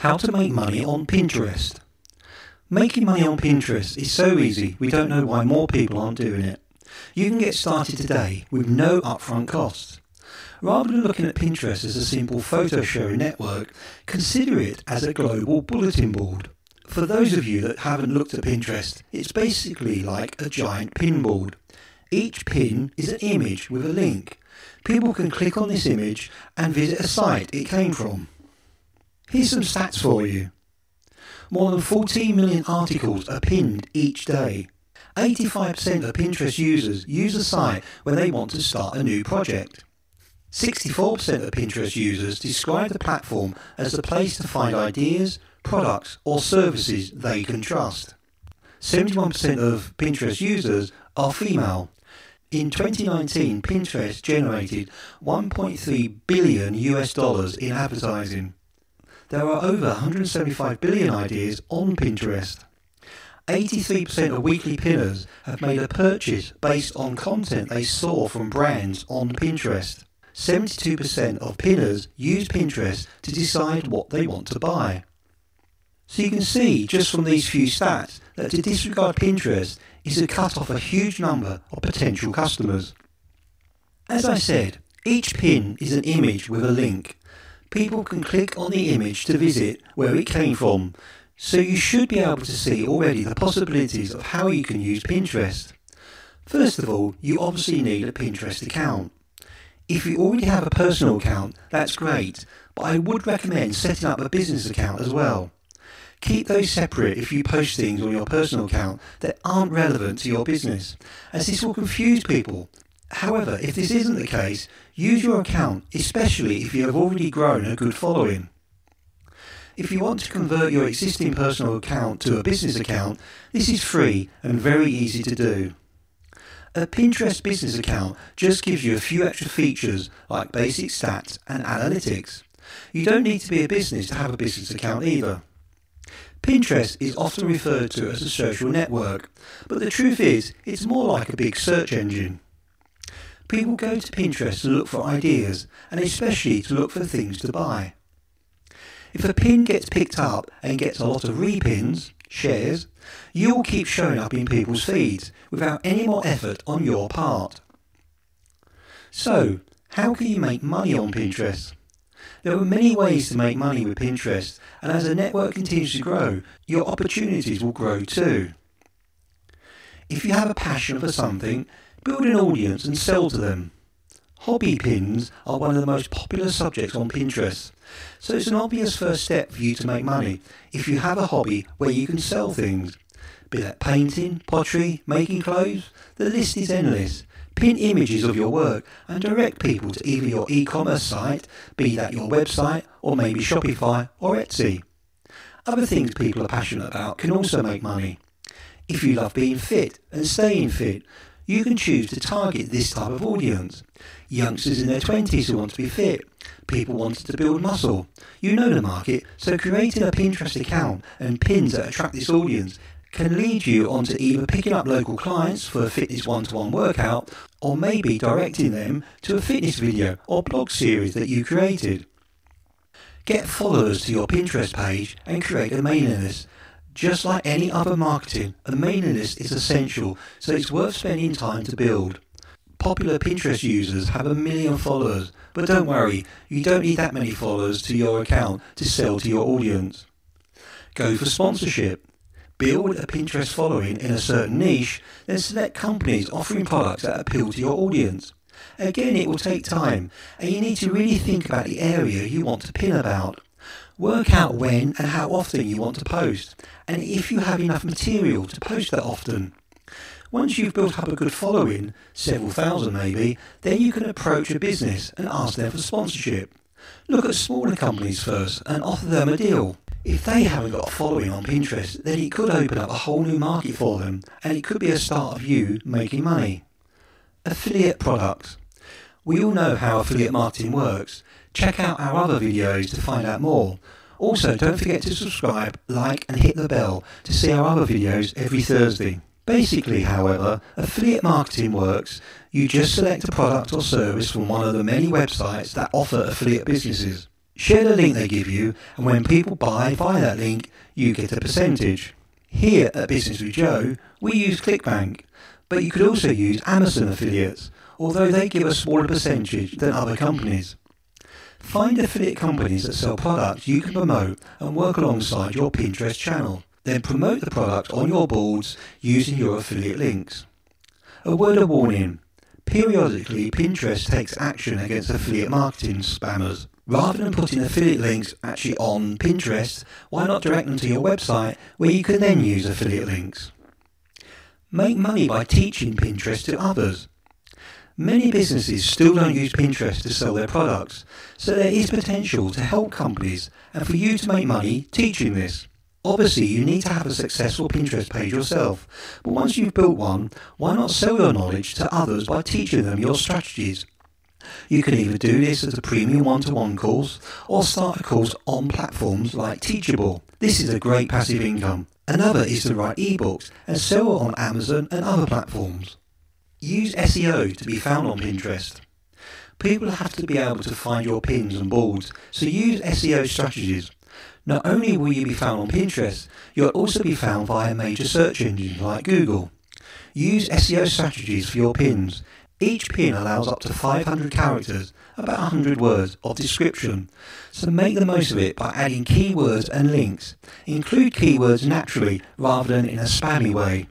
How to make money on Pinterest. Making money on Pinterest is so easy, we don't know why more people aren't doing it. You can get started today with no upfront costs. Rather than looking at Pinterest as a simple photo sharing network, consider it as a global bulletin board. For those of you that haven't looked at Pinterest, it's basically like a giant pin board. Each pin is an image with a link. People can click on this image and visit a site it came from. Here's some stats for you. More than 14 million articles are pinned each day. 85% of Pinterest users use the site when they want to start a new project. 64% of Pinterest users describe the platform as the place to find ideas, products or services they can trust. 71% of Pinterest users are female. In 2019, Pinterest generated $1.3 billion in advertising. There are over 175 billion ideas on Pinterest. 83% of weekly pinners have made a purchase based on content they saw from brands on Pinterest. 72% of pinners use Pinterest to decide what they want to buy. So you can see just from these few stats that to disregard Pinterest is to cut off a huge number of potential customers. As I said, each pin is an image with a link. People can click on the image to visit where it came from, so you should be able to see already the possibilities of how you can use Pinterest. First of all, you obviously need a Pinterest account. If you already have a personal account, that's great, but I would recommend setting up a business account as well. Keep those separate if you post things on your personal account that aren't relevant to your business, as this will confuse people. However, if this isn't the case, use your account, especially if you have already grown a good following. If you want to convert your existing personal account to a business account, this is free and very easy to do. A Pinterest business account just gives you a few extra features like basic stats and analytics. You don't need to be a business to have a business account either. Pinterest is often referred to as a social network, but the truth is it's more like a big search engine. People go to Pinterest to look for ideas and especially to look for things to buy. If a pin gets picked up and gets a lot of repins, shares, you will keep showing up in people's feeds without any more effort on your part. So, how can you make money on Pinterest? There are many ways to make money with Pinterest, and as the network continues to grow, your opportunities will grow too. If you have a passion for something, build an audience and sell to them. Hobby pins are one of the most popular subjects on Pinterest, so it's an obvious first step for you to make money if you have a hobby where you can sell things. Be that painting, pottery, making clothes, the list is endless. Pin images of your work and direct people to either your e-commerce site, be that your website or maybe Shopify or Etsy. Other things people are passionate about can also make money. If you love being fit and staying fit, you can choose to target this type of audience. Youngsters in their 20s who want to be fit, people wanting to build muscle. You know the market, so creating a Pinterest account and pins that attract this audience can lead you onto either picking up local clients for a fitness one-to-one workout or maybe directing them to a fitness video or blog series that you created. Get followers to your Pinterest page and create a mailing list. Just like any other marketing, a mailing list is essential, so it's worth spending time to build. Popular Pinterest users have 1 million followers, but don't worry, you don't need that many followers to your account to sell to your audience. Go for sponsorship. Build a Pinterest following in a certain niche, then select companies offering products that appeal to your audience. Again, it will take time, and you need to really think about the area you want to pin about. Work out when and how often you want to post, and if you have enough material to post that often. Once you've built up a good following, several thousand maybe, then you can approach a business and ask them for sponsorship. Look at smaller companies first and offer them a deal. If they haven't got a following on Pinterest, then it could open up a whole new market for them, and it could be a start of you making money. Affiliate products. We all know how affiliate marketing works. Check out our other videos to find out more. Also, don't forget to subscribe, like and hit the bell to see our other videos every Thursday. Basically, however, affiliate marketing works. You just select a product or service from one of the many websites that offer affiliate businesses. share the link they give you, and when people buy via that link, you get a percentage. Here at Business with Joe, we use ClickBank, but you could also use Amazon affiliates, although they give a smaller percentage than other companies. Find affiliate companies that sell products you can promote and work alongside your Pinterest channel. Then promote the product on your boards using your affiliate links. A word of warning, periodically Pinterest takes action against affiliate marketing spammers. Rather than putting affiliate links actually on Pinterest, why not direct them to your website where you can then use affiliate links? Make money by teaching Pinterest to others. Many businesses still don't use Pinterest to sell their products, so there is potential to help companies and for you to make money teaching this. Obviously, you need to have a successful Pinterest page yourself, but once you've built one, why not sell your knowledge to others by teaching them your strategies? You can either do this as a premium one-to-one course or start a course on platforms like Teachable. This is a great passive income. Another is to write ebooks and sell on Amazon and other platforms. Use SEO to be found on Pinterest. People have to be able to find your pins and boards, so use SEO strategies. Not only will you be found on Pinterest, you'll also be found via major search engines like Google. Use SEO strategies for your pins. Each pin allows up to 500 characters, about 100 words, of description, so make the most of it by adding keywords and links. Include keywords naturally rather than in a spammy way.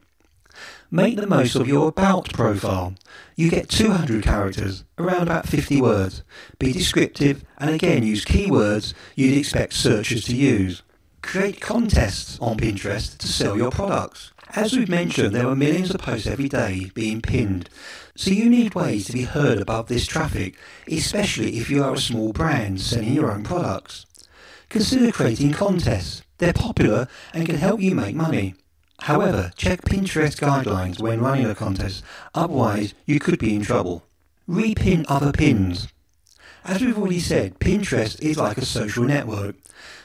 Make the most of your About profile. You get 200 characters, around about 50 words. Be descriptive and again use keywords you'd expect searchers to use. Create contests on Pinterest to sell your products. As we've mentioned, there are millions of posts every day being pinned, so you need ways to be heard above this traffic, especially if you are a small brand selling your own products. Consider creating contests. They're popular and can help you make money. However, check Pinterest guidelines when running a contest, otherwise you could be in trouble. Repin other pins. As we've already said, Pinterest is like a social network,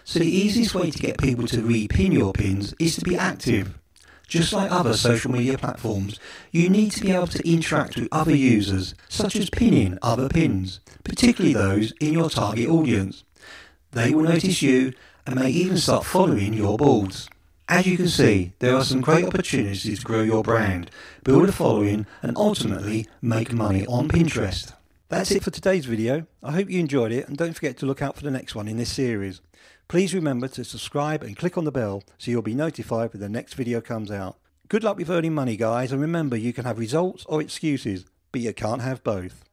so the easiest way to get people to repin your pins is to be active. Just like other social media platforms, you need to be able to interact with other users, such as pinning other pins, particularly those in your target audience. They will notice you and may even start following your boards. As you can see, there are some great opportunities to grow your brand, build a following and ultimately make money on Pinterest. That's it for today's video. I hope you enjoyed it and don't forget to look out for the next one in this series. Please remember to subscribe and click on the bell so you'll be notified when the next video comes out. Good luck with earning money, guys, and remember you can have results or excuses, but you can't have both.